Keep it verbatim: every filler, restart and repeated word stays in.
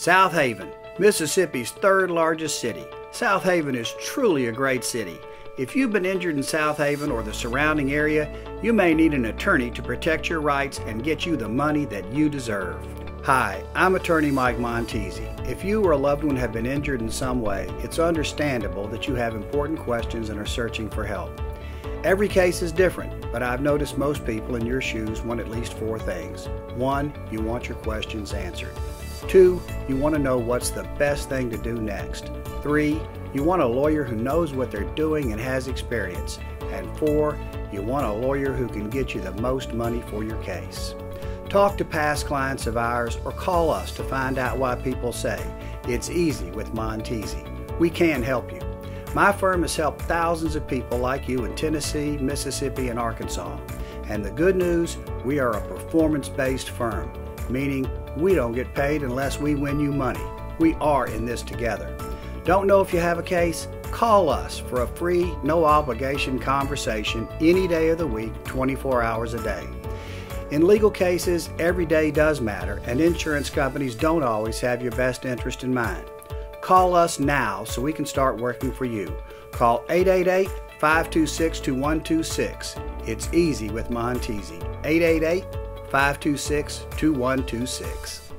Southaven, Mississippi's third largest city. Southaven is truly a great city. If you've been injured in Southaven or the surrounding area, you may need an attorney to protect your rights and get you the money that you deserve. Hi, I'm attorney Mike Montesi. If you or a loved one have been injured in some way, it's understandable that you have important questions and are searching for help. Every case is different, but I've noticed most people in your shoes want at least four things. One, you want your questions answered. Two, you want to know what's the best thing to do next. Three, you want a lawyer who knows what they're doing and has experience. And four, you want a lawyer who can get you the most money for your case. Talk to past clients of ours or call us to find out why people say, "It's easy with Montesi." We can help you. My firm has helped thousands of people like you in Tennessee, Mississippi, and Arkansas. And the good news, we are a performance-based firm, meaning we don't get paid unless we win you money. We are in this together. Don't know if you have a case? Call us for a free, no-obligation conversation any day of the week, twenty-four hours a day. In legal cases, every day does matter, and insurance companies don't always have your best interest in mind. Call us now so we can start working for you. Call eight eight eight, five two six, two one two six. It's easy with Montesi. eight eight eight, five two six, two one two six.